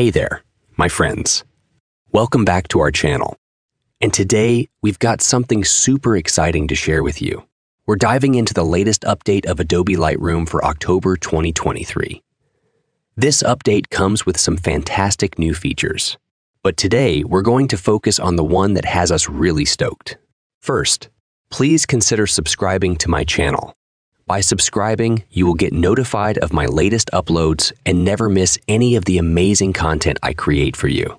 Hey there, my friends. Welcome back to our channel. And today, we've got something super exciting to share with you. We're diving into the latest update of Adobe Lightroom for October 2023. This update comes with some fantastic new features. But today, we're going to focus on the one that has us really stoked. First, please consider subscribing to my channel. By subscribing, you will get notified of my latest uploads and never miss any of the amazing content I create for you.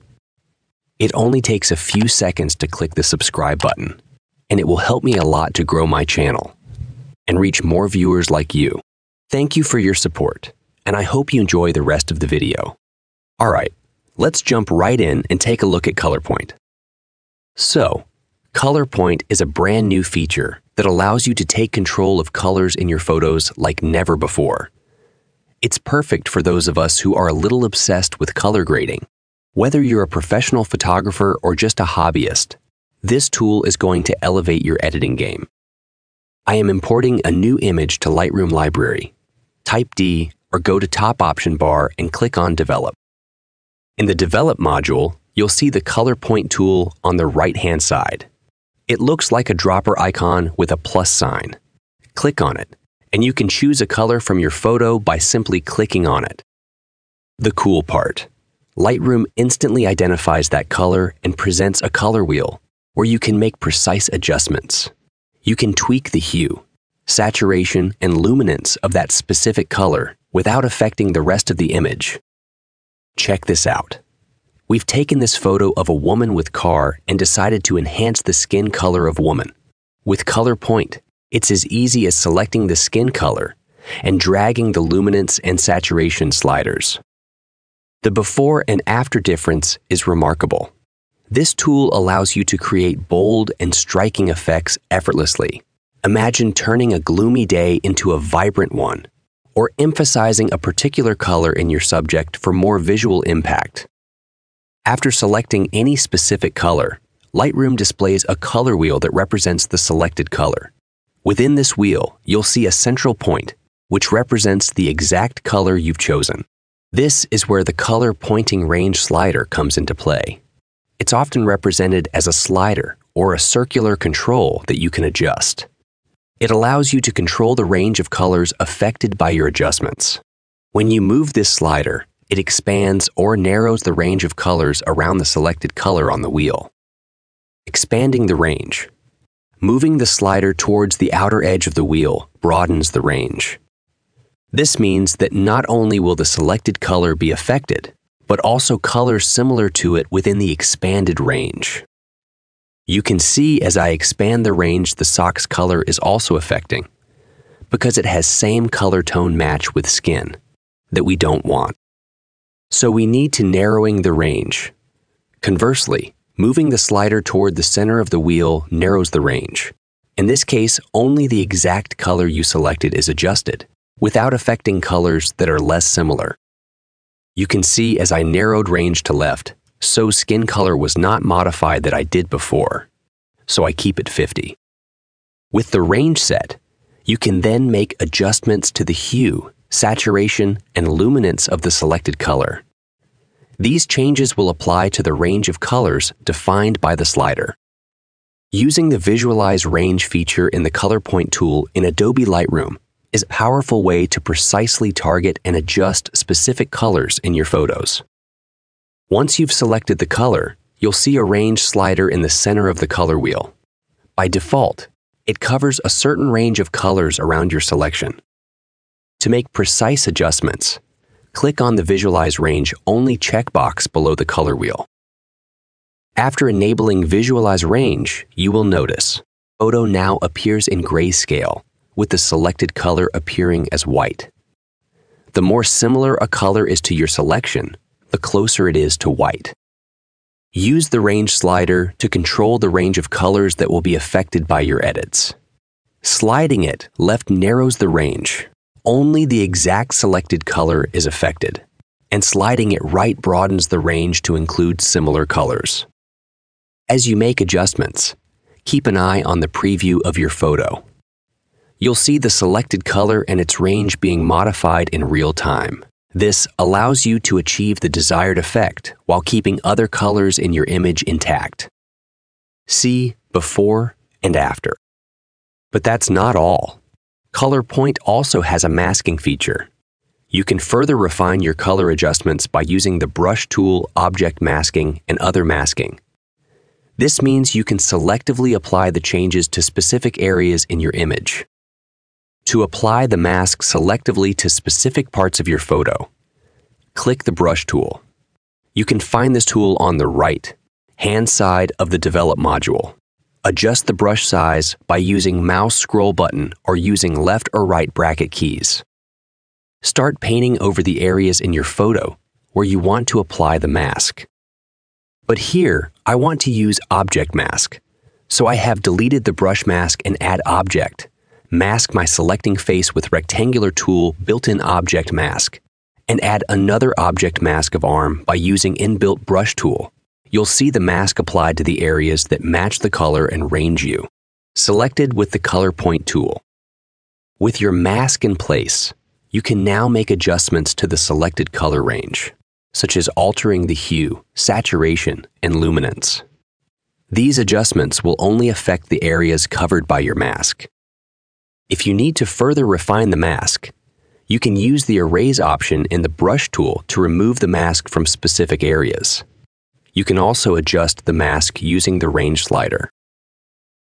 It only takes a few seconds to click the subscribe button, and it will help me a lot to grow my channel and reach more viewers like you. Thank you for your support, and I hope you enjoy the rest of the video. All right, let's jump right in and take a look at ColorPoint. So, ColorPoint is a brand new feature that allows you to take control of colors in your photos like never before. It's perfect for those of us who are a little obsessed with color grading. Whether you're a professional photographer or just a hobbyist, this tool is going to elevate your editing game. I am importing a new image to Lightroom Library. Type D or go to top option bar and click on Develop. In the Develop module, you'll see the ColorPoint tool on the right-hand side. It looks like a dropper icon with a plus sign. Click on it, and you can choose a color from your photo by simply clicking on it. The cool part. Lightroom instantly identifies that color and presents a color wheel where you can make precise adjustments. You can tweak the hue, saturation, and luminance of that specific color without affecting the rest of the image. Check this out. We've taken this photo of a woman with car and decided to enhance the skin color of woman. With ColorPoint, it's as easy as selecting the skin color and dragging the luminance and saturation sliders. The before and after difference is remarkable. This tool allows you to create bold and striking effects effortlessly. Imagine turning a gloomy day into a vibrant one, or emphasizing a particular color in your subject for more visual impact. After selecting any specific color, Lightroom displays a color wheel that represents the selected color. Within this wheel, you'll see a central point, which represents the exact color you've chosen. This is where the color pointing range slider comes into play. It's often represented as a slider or a circular control that you can adjust. It allows you to control the range of colors affected by your adjustments. When you move this slider, it expands or narrows the range of colors around the selected color on the wheel. Expanding the range. Moving the slider towards the outer edge of the wheel broadens the range. This means that not only will the selected color be affected, but also colors similar to it within the expanded range. You can see as I expand the range the sock's color is also affecting, because it has same color tone match with skin that we don't want. So we need to narrowing the range. Conversely, moving the slider toward the center of the wheel narrows the range. In this case, only the exact color you selected is adjusted, without affecting colors that are less similar. You can see as I narrowed range to left, so skin color was not modified that I did before, so I keep it 50. With the range set, you can then make adjustments to the hue, saturation, and luminance of the selected color. These changes will apply to the range of colors defined by the slider. Using the Visualize Range feature in the ColorPoint tool in Adobe Lightroom is a powerful way to precisely target and adjust specific colors in your photos. Once you've selected the color, you'll see a range slider in the center of the color wheel. By default, it covers a certain range of colors around your selection. To make precise adjustments, click on the Visualize Range Only checkbox below the color wheel. After enabling Visualize Range, you will notice photo now appears in grayscale, with the selected color appearing as white. The more similar a color is to your selection, the closer it is to white. Use the range slider to control the range of colors that will be affected by your edits. Sliding it left narrows the range. Only the exact selected color is affected, and sliding it right broadens the range to include similar colors. As you make adjustments, keep an eye on the preview of your photo. You'll see the selected color and its range being modified in real time, This allows you to achieve the desired effect while keeping other colors in your image intact. See before and after. But that's not all. ColorPoint also has a masking feature. You can further refine your color adjustments by using the brush tool, object masking, and other masking. This means you can selectively apply the changes to specific areas in your image. To apply the mask selectively to specific parts of your photo, click the brush tool. You can find this tool on the right-hand side of the Develop module. Adjust the brush size by using mouse scroll button or using left or right bracket keys. Start painting over the areas in your photo where you want to apply the mask. But here, I want to use object mask, so I have deleted the brush mask and add object. Mask my selecting face with rectangular tool built-in object mask, and add another object mask of arm by using inbuilt brush tool. You'll see the mask applied to the areas that match the color and range you, selected with the ColorPoint tool. With your mask in place, you can now make adjustments to the selected color range, such as altering the hue, saturation, and luminance. These adjustments will only affect the areas covered by your mask. If you need to further refine the mask, you can use the Erase option in the Brush tool to remove the mask from specific areas. You can also adjust the mask using the range slider.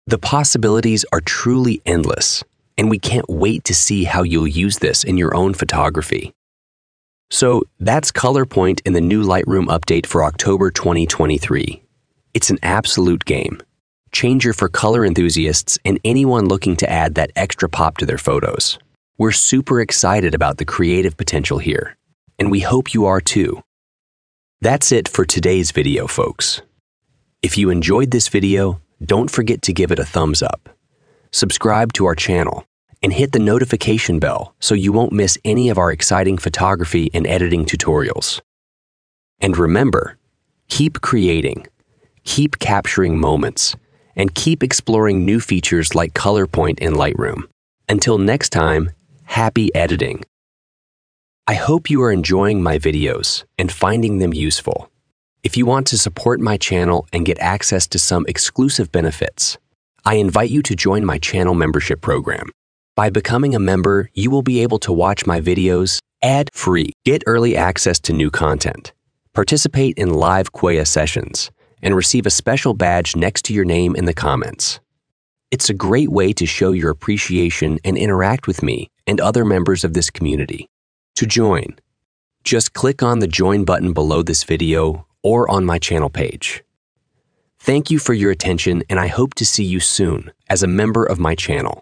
The possibilities are truly endless, and we can't wait to see how you'll use this in your own photography. So that's ColorPoint in the new Lightroom update for October 2023. It's an absolute game changer for color enthusiasts and anyone looking to add that extra pop to their photos. We're super excited about the creative potential here, and we hope you are too. That's it for today's video, folks. If you enjoyed this video, don't forget to give it a thumbs up. Subscribe to our channel and hit the notification bell so you won't miss any of our exciting photography and editing tutorials. And remember, keep creating, keep capturing moments, and keep exploring new features like ColorPoint in Lightroom. Until next time, happy editing! I hope you are enjoying my videos and finding them useful. If you want to support my channel and get access to some exclusive benefits, I invite you to join my channel membership program. By becoming a member, you will be able to watch my videos ad-free, get early access to new content, participate in live QA sessions, and receive a special badge next to your name in the comments. It's a great way to show your appreciation and interact with me and other members of this community. To join, just click on the Join button below this video or on my channel page. Thank you for your attention, and I hope to see you soon as a member of my channel.